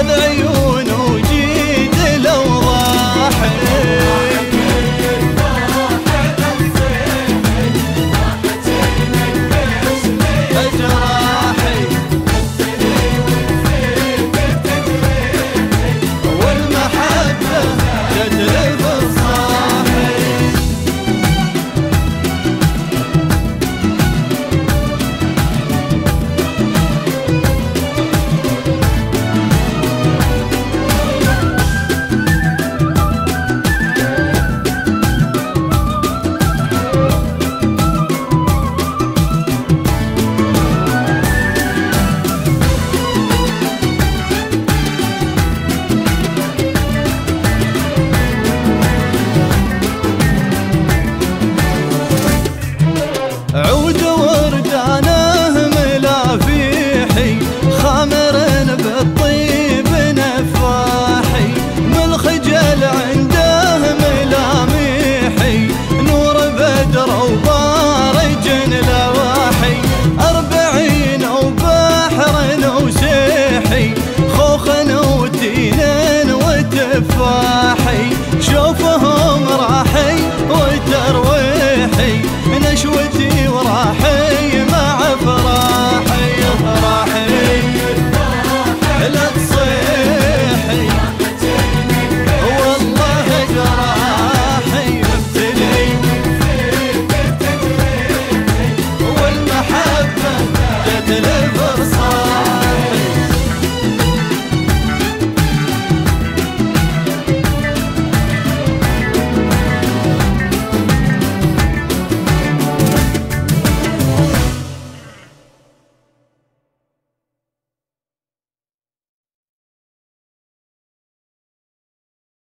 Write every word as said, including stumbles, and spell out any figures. أنا أيوة